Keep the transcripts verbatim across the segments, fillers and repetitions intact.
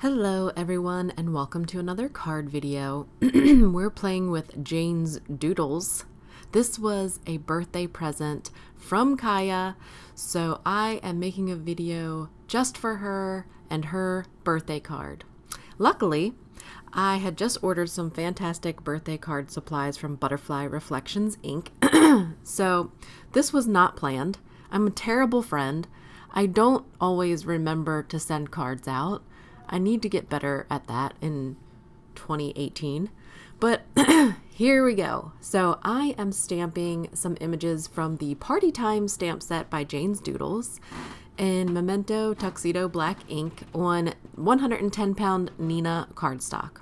Hello everyone and welcome to another card video. We're playing with Jane's Doodles. This was a birthday present from Kaja, so I am making a video just for her and her birthday card. Luckily, I had just ordered some fantastic birthday card supplies from Butterfly Reflections, Incorporated So this was not planned. I'm a terrible friend. I don't always remember to send cards out. I need to get better at that in twenty eighteen, but here we go. So I am stamping some images from the Party Time stamp set by Jane's Doodles in Memento Tuxedo Black Ink on one hundred ten pound Nina cardstock.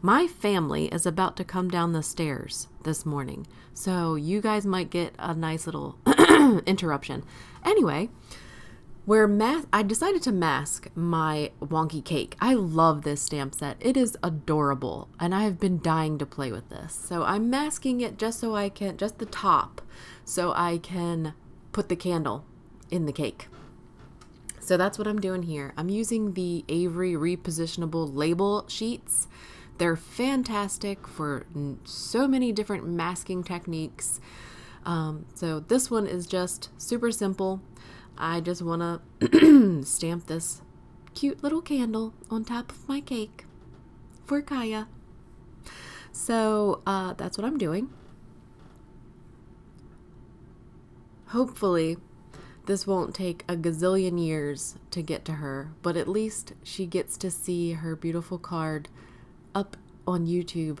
My family is about to come down the stairs this morning, so you guys might get a nice little interruption. Anyway, Where mas I decided to mask my wonky cake. I love this stamp set. It is adorable, and I have been dying to play with this. So I'm masking it just so I can, just the top, so I can put the candle in the cake. So that's what I'm doing here. I'm using the Avery Repositionable Label Sheets. They're fantastic for so many different masking techniques. Um, so this one is just super simple. I just want to stamp this cute little candle on top of my cake for Kaja. So uh, that's what I'm doing. Hopefully this won't take a gazillion years to get to her, but at least she gets to see her beautiful card up on YouTube.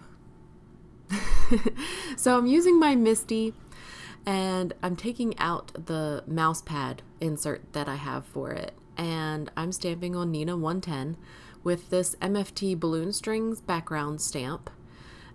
So I'm using my Misti, and I'm taking out the mouse pad insert that I have for it, and I'm stamping on Neenah one ten with this M F T Balloon Strings background stamp.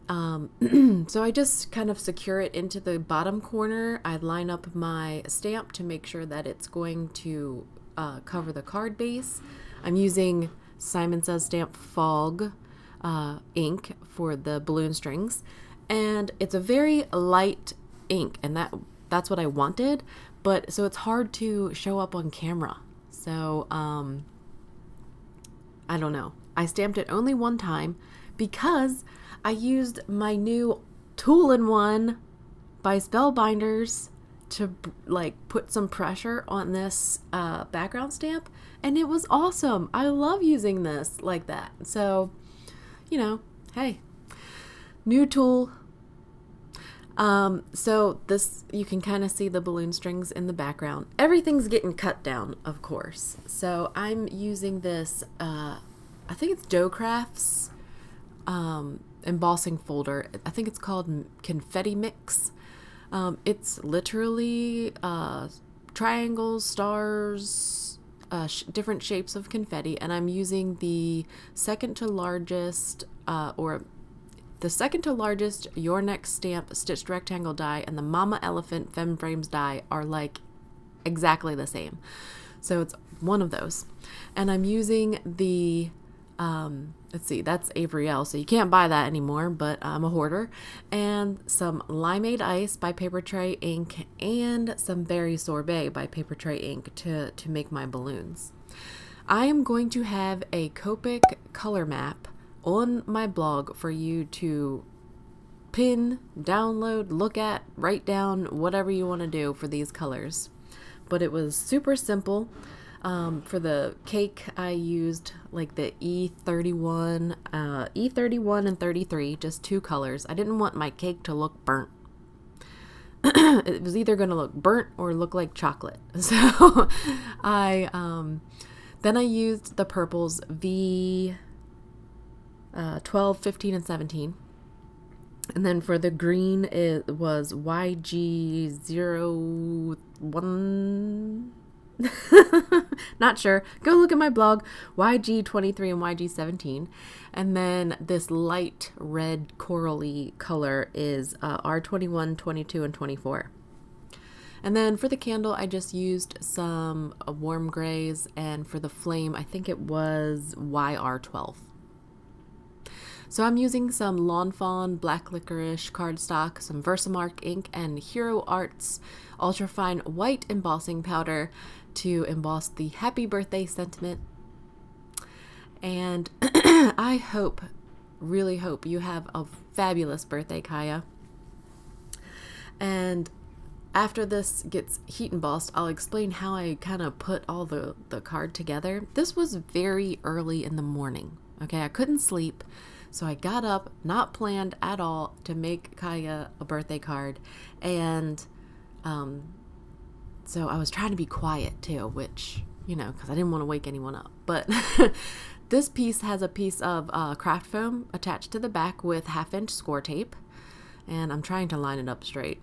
Um, so I just kind of secure it into the bottom corner. I line up my stamp to make sure that it's going to uh, cover the card base. I'm using Simon Says Stamp Fog uh, ink for the balloon strings, and it's a very light ink, and that that's what I wanted, but so it's hard to show up on camera. So um I don't know, I stamped it only one time because I used my new two in one by Spellbinders to like put some pressure on this uh background stamp, and it was awesome. I love using this like that. So, you know, hey, new tool. Um, so this, you can kind of see the balloon strings in the background. Everything's getting cut down, of course. So I'm using this, uh, I think it's DoCrafts, um, embossing folder. I think it's called Confetti Mix. Um, it's literally, uh, triangles, stars, uh, sh different shapes of confetti. And I'm using the second to largest, uh, or the second to largest Your Next Stamp Stitched Rectangle die and the Mama Elephant Femme Frames die are like exactly the same. So it's one of those. And I'm using the, um, let's see, that's Avery Elle, so you can't buy that anymore, but I'm a hoarder. And some Limeade Ice by Papertrey Ink and some Berry Sorbet by Papertrey Ink to, to make my balloons. I am going to have a Copic color map on my blog for you to pin, download, look at, write down, whatever you want to do for these colors. But it was super simple. Um, for the cake, I used like the E thirty-one, uh, E thirty-one and thirty-three, just two colors. I didn't want my cake to look burnt. It was either going to look burnt or look like chocolate. So I, um, then I used the purples V... Uh, twelve, fifteen, and seventeen. And then for the green, it was Y G zero one. Not sure. Go look at my blog, Y G twenty-three and Y G seventeen. And then this light red corally color is uh, R twenty-one, twenty-two, and twenty-four. And then for the candle, I just used some uh, warm grays. And for the flame, I think it was Y R twelve. So I'm using some Lawn Fawn Black Licorice cardstock, some Versamark ink, and Hero Arts Ultrafine White Embossing Powder to emboss the happy birthday sentiment. And I hope, really hope you have a fabulous birthday, Kaja. And after this gets heat embossed, I'll explain how I kind of put all the, the card together. This was very early in the morning, okay? I couldn't sleep, so I got up, not planned at all, to make Kaja a birthday card. And um, so I was trying to be quiet too, which, you know, because I didn't want to wake anyone up. But this piece has a piece of uh, craft foam attached to the back with half-inch score tape. And I'm trying to line it up straight.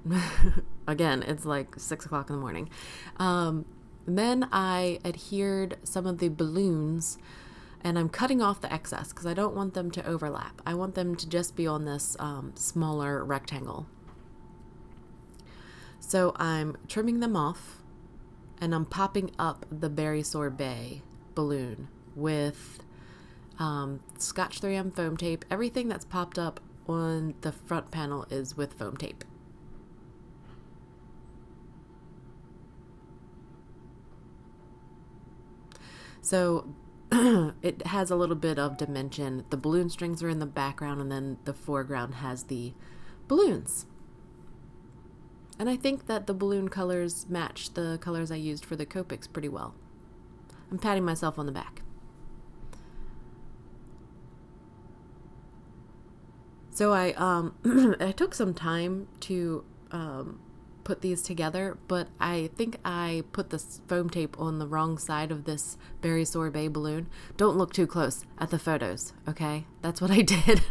Again, it's like six o'clock in the morning. Um, then I adhered some of the balloons, and I'm cutting off the excess because I don't want them to overlap. I want them to just be on this um, smaller rectangle. So I'm trimming them off, and I'm popping up the Berry Sorbet balloon with um, Scotch three M foam tape. Everything that's popped up on the front panel is with foam tape. So it has a little bit of dimension. The balloon strings are in the background, and then the foreground has the balloons. And I think that the balloon colors match the colors I used for the Copics pretty well. I'm patting myself on the back. So I, um, I took some time to um, put these together, but I think I put the foam tape on the wrong side of this Berry Sorbet balloon. Don't look too close at the photos, okay? That's what I did.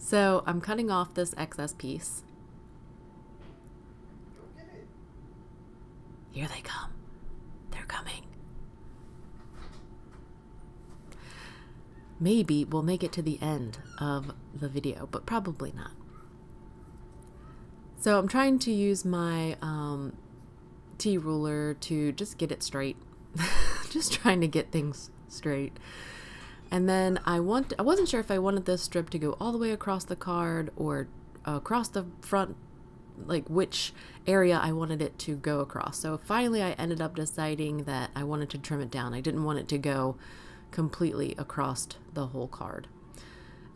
So I'm cutting off this excess piece. Here they come. They're coming. Maybe we'll make it to the end of the video, but probably not. So I'm trying to use my um, T-ruler to just get it straight. Just trying to get things straight. And then I want, I wasn't sure if I wanted this strip to go all the way across the card or across the front, like which area I wanted it to go across. So finally I ended up deciding that I wanted to trim it down. I didn't want it to go completely across the whole card,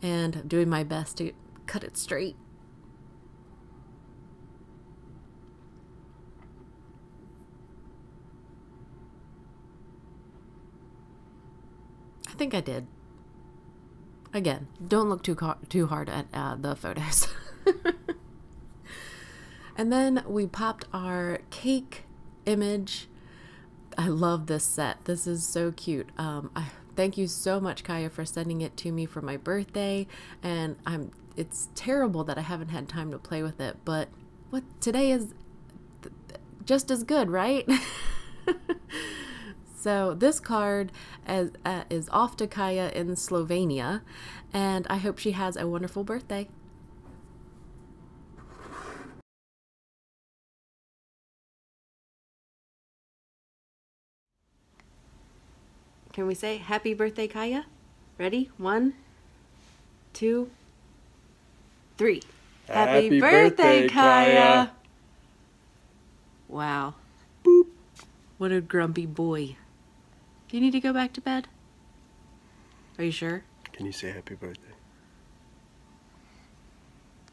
and I'm doing my best to cut it straight. I think I did. Again, don't look too too hard at uh, the photos. And then we popped our cake image. I love this set. This is so cute. Um, I thank you so much, Kaja, for sending it to me for my birthday. And I'm it's terrible that I haven't had time to play with it, but what today is th th just as good, right? So this card as, uh, is off to Kaja in Slovenia, and I hope she has a wonderful birthday. Can we say happy birthday, Kaja? Ready? One, two, three. Happy, happy birthday, birthday Kaja. Kaja! Wow. Boop. What a grumpy boy. Do you need to go back to bed? Are you sure? Can you say happy birthday?